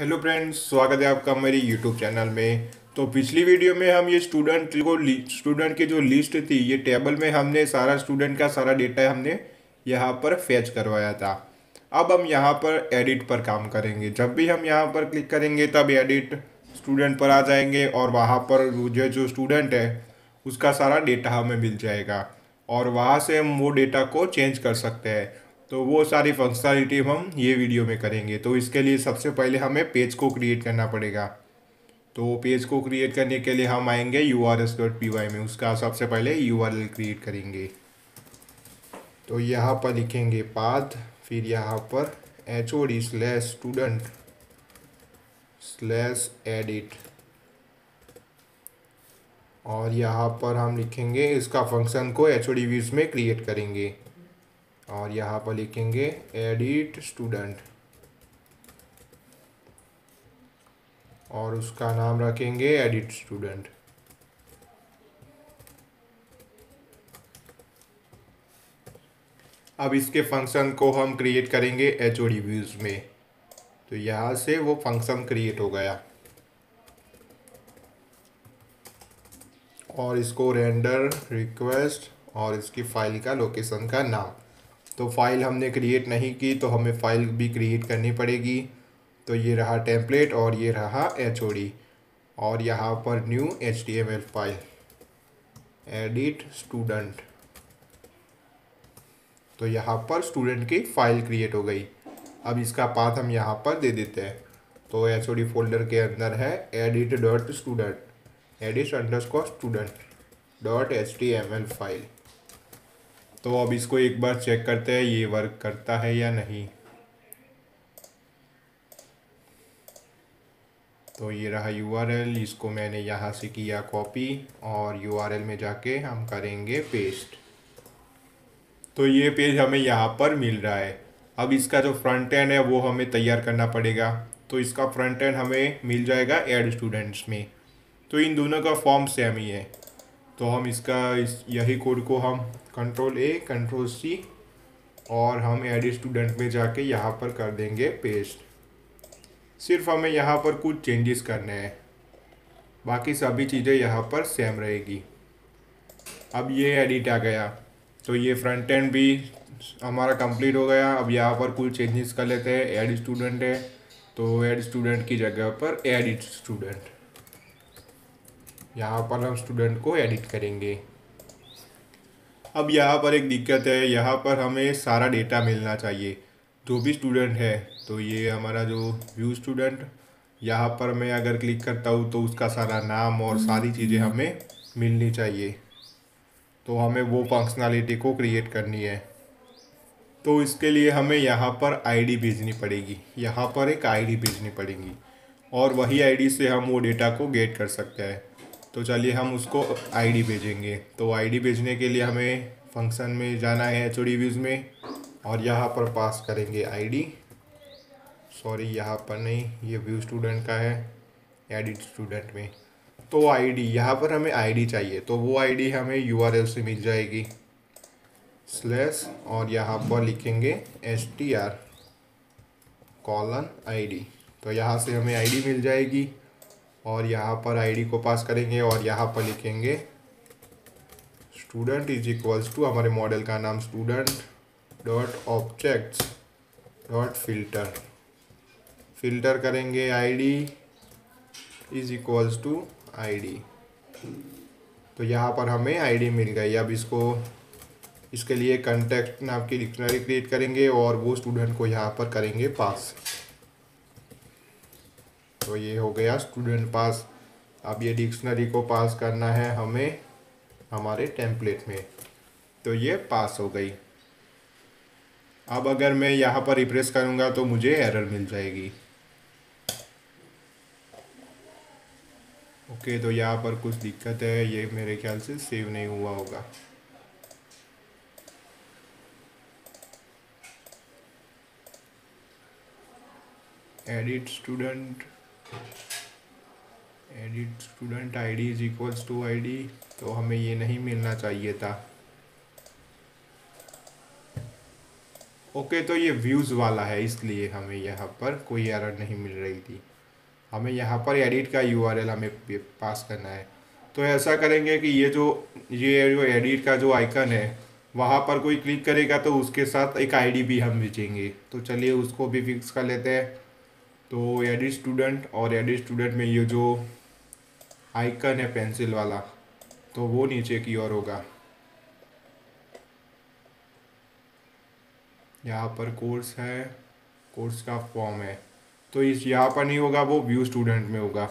Hello friends, स्वागत है आपका मेरी यूट्यूब चैनल में। तो पिछली वीडियो में हम ये स्टूडेंट की जो लिस्ट थी, ये टेबल में हमने सारा स्टूडेंट का सारा डेटा हमने यहाँ पर फेच करवाया था। अब हम यहाँ पर एडिट पर काम करेंगे। जब भी हम यहाँ पर क्लिक करेंगे तब एडिट स्टूडेंट पर आ जाएंगे और वहाँ पर जो स्टूडेंट है उसका सारा डेटा हमें मिल जाएगा और वहाँ से हम वो डेटा को चेंज कर सकते हैं। तो वो सारी फंक्शनलिटी हम ये वीडियो में करेंगे। तो इसके लिए सबसे पहले हमें पेज को क्रिएट करना पड़ेगा। तो पेज को क्रिएट करने के लिए हम आएंगे urls.py में, उसका सबसे पहले url क्रिएट करेंगे। तो यहाँ पर लिखेंगे पाथ, फिर यहाँ पर hod/student/edit और यहाँ पर हम लिखेंगे इसका फंक्शन को hod views में क्रिएट करेंगे और यहाँ पर लिखेंगे एडिट स्टूडेंट और उसका नाम रखेंगे एडिट स्टूडेंट। अब इसके फंक्शन को हम क्रिएट करेंगे HOD views में। तो यहाँ से वो फंक्शन क्रिएट हो गया और इसको रेंडर रिक्वेस्ट और इसकी फाइल का लोकेशन का नाम। तो फाइल हमने क्रिएट नहीं की, तो हमें फाइल भी क्रिएट करनी पड़ेगी। तो ये रहा टेम्पलेट और ये रहा HOD और यहाँ पर new HTML file edit student. तो यहाँ पर स्टूडेंट की फाइल क्रिएट हो गई। अब इसका पाथ हम यहाँ पर दे देते हैं। तो HOD फोल्डर के अंदर है edit_student/student.html फाइल। तो अब इसको एक बार चेक करते हैं ये वर्क करता है या नहीं। तो ये रहा URL, इसको मैंने यहाँ से किया कॉपी और URL में जाके हम करेंगे पेस्ट। तो ये पेज हमें यहाँ पर मिल रहा है। अब इसका जो फ्रंट एंड है वो हमें तैयार करना पड़ेगा। तो इसका फ्रंट एंड हमें मिल जाएगा ऐड स्टूडेंट्स में। तो इन दोनों का फॉर्म सेम ही है। तो हम यही कोड को हम Ctrl+A Ctrl+C और हम एडिट स्टूडेंट में जाके यहाँ पर कर देंगे पेस्ट। सिर्फ हमें यहाँ पर कुछ चेंजेस करने हैं, बाकी सभी चीज़ें यहाँ पर सेम रहेगी। अब ये एडिट आ गया। तो ये फ्रंट एंड भी हमारा कंप्लीट हो गया। अब यहाँ पर कुछ चेंजेस कर लेते हैं। एडिट स्टूडेंट है तो एडिट स्टूडेंट की जगह पर एडिट स्टूडेंट, यहाँ पर हम स्टूडेंट को एडिट करेंगे। अब यहाँ पर एक दिक्कत है, यहाँ पर हमें सारा डेटा मिलना चाहिए जो भी स्टूडेंट है। तो ये हमारा जो व्यू स्टूडेंट, यहाँ पर मैं अगर क्लिक करता हूँ तो उसका सारा नाम और सारी चीज़ें हमें मिलनी चाहिए। तो हमें वो फंक्शनलिटी को क्रिएट करनी है। तो इसके लिए हमें यहाँ पर ID भेजनी पड़ेगी, यहाँ पर एक ID भेजनी पड़ेगी और वही ID से हम वो डेटा को गेट कर सकते हैं। तो चलिए हम उसको ID भेजेंगे। तो ID भेजने के लिए हमें फंक्शन में जाना है HOD views में और यहाँ पर पास करेंगे ID। सॉरी, यहाँ पर नहीं, ये व्यू स्टूडेंट का है एडिट स्टूडेंट में। तो ID, यहाँ पर हमें ID चाहिए। तो वो ID हमें URL से मिल जाएगी / और यहाँ पर लिखेंगे str:_ID। तो यहाँ से हमें ID मिल जाएगी और यहाँ पर ID को पास करेंगे और यहाँ पर लिखेंगे स्टूडेंट = हमारे मॉडल का नाम student.objects.filter। फिल्टर करेंगे ID = ID। तो यहाँ पर हमें ID मिल गई। अब इसके लिए कंटेक्ट नाम की डिक्शनरी क्रिएट करेंगे और वो स्टूडेंट को यहाँ पर करेंगे पास। तो ये हो गया स्टूडेंट पास। अब ये डिक्शनरी को पास करना है हमें हमारे टेम्पलेट में। तो ये पास हो गई। अब अगर मैं यहाँ पर रिफ्रेश करूँगा तो मुझे एरर मिल जाएगी। ओके, तो यहाँ पर कुछ दिक्कत है, ये मेरे ख्याल से सेव नहीं हुआ होगा। Edit student ID = ID। तो हमें ये नहीं मिलना चाहिए था। ओके, तो ये व्यूज़ वाला है, इसलिए हमें यहाँ पर कोई एरर नहीं मिल रही थी। हमें यहाँ पर एडिट का यूआरएल हमें पास करना है। तो ऐसा करेंगे कि ये जो एडिट का जो आइकन है वहाँ पर कोई क्लिक करेगा तो उसके साथ एक आईडी भी हम भेजेंगे। तो चलिए उसको भी फिक्स कर लेते हैं। तो एडिट स्टूडेंट, और एडिट स्टूडेंट में ये जो आइकन है पेंसिल वाला तो वो नीचे की ओर होगा। यहाँ पर कोर्स है, कोर्स का फॉर्म है, तो इस यहाँ पर नहीं होगा, वो व्यू स्टूडेंट में होगा।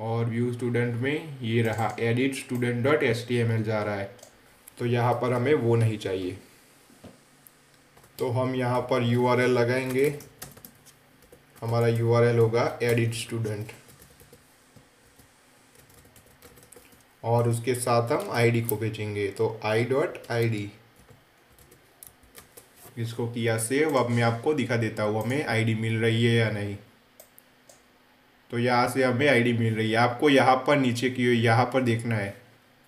और व्यू स्टूडेंट में ये रहा एडिट स्टूडेंट डॉट HTML जा रहा है, तो यहाँ पर हमें वो नहीं चाहिए। तो हम यहाँ पर URL लगाएंगे, हमारा URL होगा एडिट स्टूडेंट, और उसके साथ हम ID को भेजेंगे। तो i.id, इसको किया सेव। अब मैं आपको दिखा देता हूँ हमें आईडी मिल रही है या नहीं। तो यहाँ से हमें आईडी मिल रही है। आपको यहाँ पर नीचे की ओर यहाँ पर देखना है।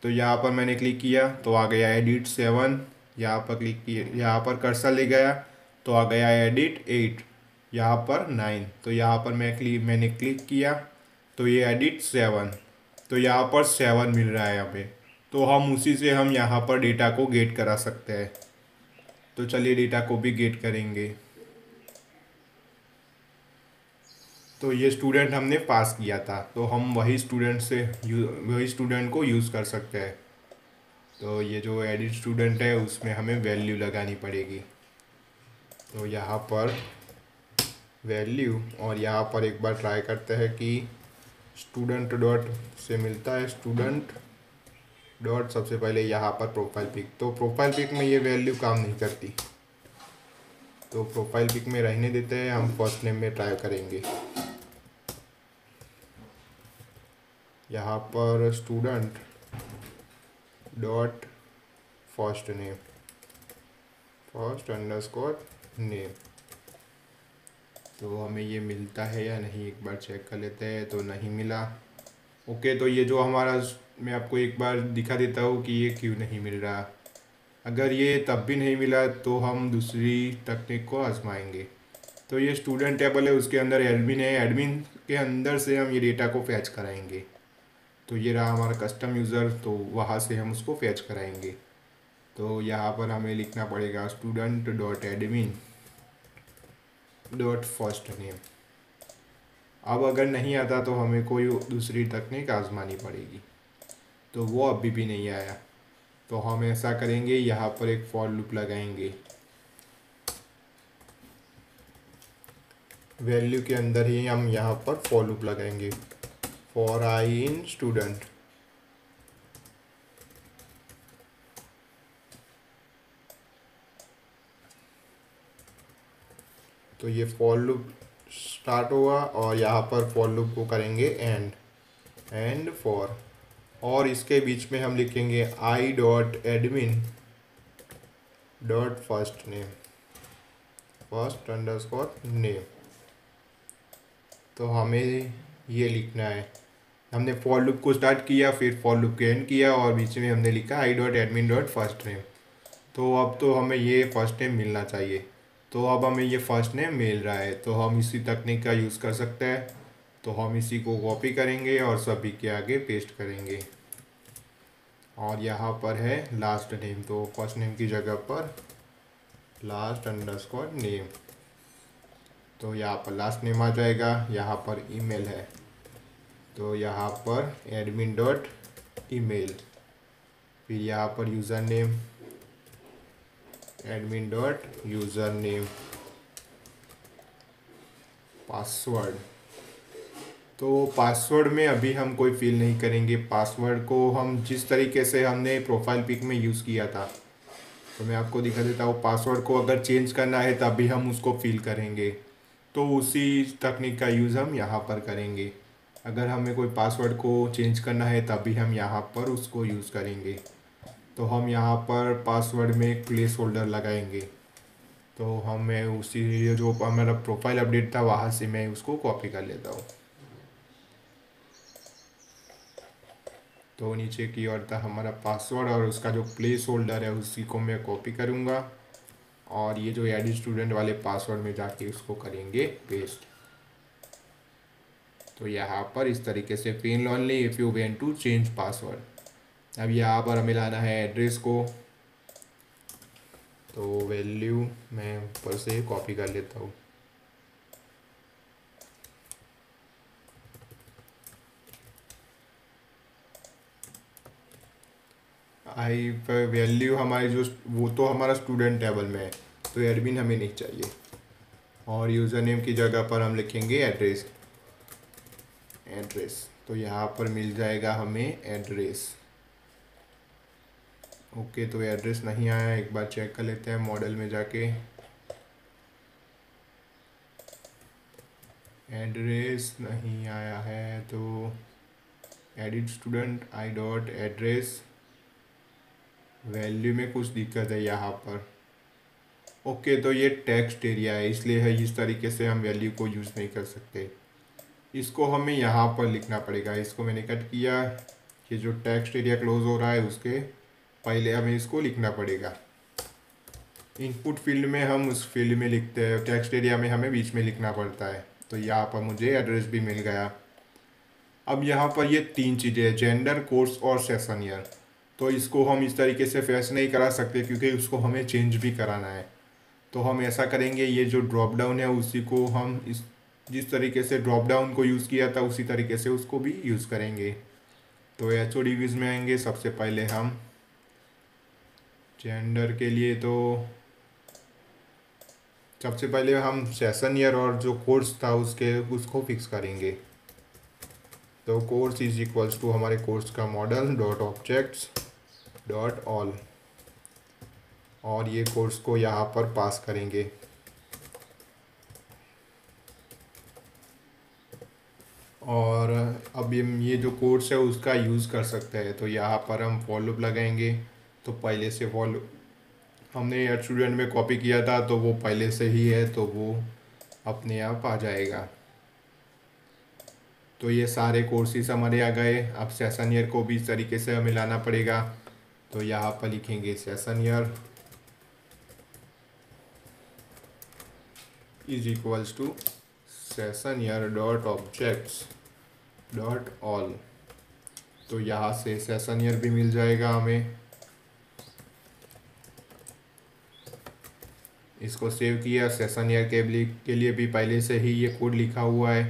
तो यहाँ पर मैंने क्लिक किया तो आ गया एडिट 7। यहाँ पर क्लिक किया, यहाँ पर कर्सर ले गया तो आ गया एडिट 8, यहाँ पर 9। तो यहाँ पर मैंने क्लिक किया तो ये एडिट 7, तो यहाँ पर 7 मिल रहा है हमें। तो हम उसी से हम यहाँ पर डेटा को गेट करा सकते हैं। तो चलिए डेटा को भी गेट करेंगे। तो ये स्टूडेंट हमने पास किया था, तो हम वही स्टूडेंट को यूज़ कर सकते हैं। तो ये जो एडिट स्टूडेंट है उसमें हमें वैल्यू लगानी पड़ेगी। तो यहाँ पर वैल्यू, और यहाँ पर एक बार ट्राई करते हैं कि स्टूडेंट डॉट से मिलता है स्टूडेंट डॉट, सबसे पहले यहाँ पर प्रोफाइल पिक। तो प्रोफाइल पिक में ये वैल्यू काम नहीं करती, तो प्रोफाइल पिक में रहने देते हैं। हम फर्स्ट नेम में ट्राई करेंगे। यहाँ पर student dot first name, first underscore name. तो हमें ये मिलता है या नहीं एक बार चेक कर लेते हैं। तो नहीं मिला, ओके। तो ये जो हमारा, मैं आपको एक बार दिखा देता हूँ कि ये क्यों नहीं मिल रहा। अगर ये तब भी नहीं मिला तो हम दूसरी तकनीक को आजमाएंगे। तो ये स्टूडेंट टेबल है, उसके अंदर एडमिन है, एडमिन के अंदर से हम ये डेटा को फैच कराएंगे। तो ये रहा हमारा कस्टम यूज़र, तो वहाँ से हम उसको फैच कराएंगे। तो यहाँ पर हमें लिखना पड़ेगा student dot admin dot first name. अब अगर नहीं आता तो हमें कोई दूसरी तकनीक आजमानी पड़ेगी। तो वो अभी भी नहीं आया, तो हम ऐसा करेंगे, यहाँ पर एक फॉर लूप लगाएंगे। वैल्यू के अंदर ही हम यहाँ पर फॉर लूप लगाएंगे, फॉर आई इन स्टूडेंट। तो ये फॉर लूप स्टार्ट हुआ, और यहाँ पर फॉर लूप को करेंगे एंड फॉर, और इसके बीच में हम लिखेंगे आई dot admin dot first name, first underscore name. तो हमें ये लिखना है, हमने फॉर लूप को स्टार्ट किया, फिर फॉर लूप के एंड किया, और बीच में हमने लिखा आई dot admin dot first name. तो अब तो हमें ये फर्स्ट नेम मिलना चाहिए। तो अब हमें ये फर्स्ट नेम मिल रहा है, तो हम इसी तकनीक का यूज़ कर सकते हैं। तो हम इसी को कॉपी करेंगे और सभी के आगे पेस्ट करेंगे। और यहाँ पर है लास्ट नेम, तो फर्स्ट नेम की जगह पर लास्ट अंडरस्कोर नेम। तो यहाँ पर लास्ट नेम आ जाएगा। यहाँ पर ईमेल है, तो यहाँ पर एडमिन डॉट ईमेल, फिर यहाँ पर user name admin dot user name, password. तो पासवर्ड में अभी हम कोई फिल नहीं करेंगे। पासवर्ड को हम जिस तरीके से हमने प्रोफाइल पिक में यूज़ किया था, तो मैं आपको दिखा देता हूँ। पासवर्ड को अगर चेंज करना है तभी हम उसको फिल करेंगे, तो उसी तकनीक का यूज़ हम यहाँ पर करेंगे। अगर हमें कोई पासवर्ड को चेंज करना है तभी हम यहाँ पर उसको यूज़ करेंगे। तो हम यहाँ पर पासवर्ड में एक प्लेस होल्डर लगाएंगे। तो हमें उसी जो हमारा प्रोफाइल अपडेट था वहाँ से मैं उसको कॉपी कर लेता हूँ। तो नीचे की ओर था हमारा पासवर्ड, और उसका जो प्लेस होल्डर है उसी को मैं कॉपी करूँगा और ये जो एड स्टूडेंट वाले पासवर्ड में जाके उसको करेंगे पेस्ट। तो यहाँ पर इस तरीके से पेन लॉन्ली if you want to change password. अब यहाँ पर हमें लाना है एड्रेस को, तो वैल्यू मैं ऊपर से कॉपी कर लेता हूँ। आई वैल्यू हमारे जो वो तो हमारा स्टूडेंट टेबल में है, तो एडमिन हमें नहीं चाहिए। और यूज़र नेम की जगह पर हम लिखेंगे एड्रेस। एड्रेस तो यहाँ पर मिल जाएगा हमें एड्रेस। ओके, तो एड्रेस नहीं आया, एक बार चेक कर लेते हैं मॉडल में जाके। एड्रेस नहीं आया है तो एडिट स्टूडेंट आई डॉट एड्रेस। वैल्यू में कुछ दिक्कत है यहाँ पर। ओके, तो ये टेक्स्ट एरिया है इसलिए है, इस तरीके से हम वैल्यू को यूज़ नहीं कर सकते। इसको हमें यहाँ पर लिखना पड़ेगा। इसको मैंने कट किया, ये जो टेक्स्ट एरिया क्लोज हो रहा है उसके पहले हमें इसको लिखना पड़ेगा। इनपुट फील्ड में हम उस फील्ड में लिखते हैं, टेक्स्ट एरिया में हमें बीच में लिखना पड़ता है। तो यहाँ पर मुझे एड्रेस भी मिल गया। अब यहाँ पर ये तीन चीज़ें, जेंडर, कोर्स और सेशन ईयर। तो इसको हम इस तरीके से फेस नहीं करा सकते क्योंकि उसको हमें चेंज भी कराना है। तो हम ऐसा करेंगे, ये जो ड्रॉप डाउन है उसी को हम जिस तरीके से ड्रॉप डाउन को यूज़ किया था उसी तरीके से उसको भी यूज़ करेंगे। तो HOD विज़ में आएंगे, सबसे पहले हम जेंडर के लिए, तो सबसे पहले हम सेशन ईयर और जो कोर्स था उसको फिक्स करेंगे। तो कोर्स इज इक्वल्स टू हमारे कोर्स का model dot objects dot all, और ये कोर्स को यहाँ पर पास करेंगे। और अब ये जो कोर्स है उसका यूज़ कर सकते हैं। तो यहाँ पर हम फॉर लूप लगाएंगे। तो पहले से फॉर लूप हमने एड स्टूडेंट में कॉपी किया था तो वो पहले से ही है, तो वो अपने आप आ जाएगा। तो ये सारे कोर्सेस हमारे आ गए। अब सेशन ईयर को भी इस तरीके से हमें लाना पड़ेगा। तो यहाँ पर लिखेंगे session year is equals to session year dot objects dot all. तो यहाँ से सेशन ईयर भी मिल जाएगा हमें। इसको सेव किया। सेशन ईयर के लिए भी पहले से ही ये कोड लिखा हुआ है,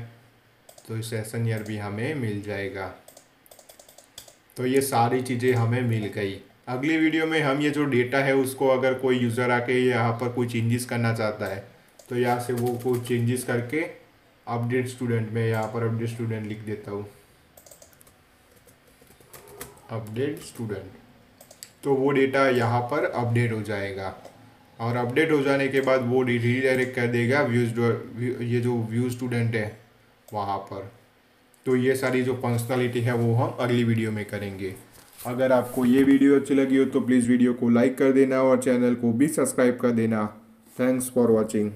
तो सेशन ईयर भी हमें मिल जाएगा। तो ये सारी चीज़ें हमें मिल गई। अगली वीडियो में हम ये जो डेटा है उसको अगर कोई यूज़र आके यहाँ पर कोई चेंजेस करना चाहता है तो यहाँ से वो कुछ चेंजेस करके अपडेट स्टूडेंट में, यहाँ पर अपडेट स्टूडेंट लिख देता हूँ, अपडेट स्टूडेंट, तो वो डेटा यहाँ पर अपडेट हो जाएगा। और अपडेट हो जाने के बाद वो रीडायरेक्ट कर देगा ये जो व्यू स्टूडेंट है वहाँ पर। तो ये सारी जो फंक्शनलिटी है वो हम अगली वीडियो में करेंगे। अगर आपको ये वीडियो अच्छी लगी हो तो प्लीज़ वीडियो को लाइक कर देना और चैनल को भी सब्सक्राइब कर देना। Thanks for watching.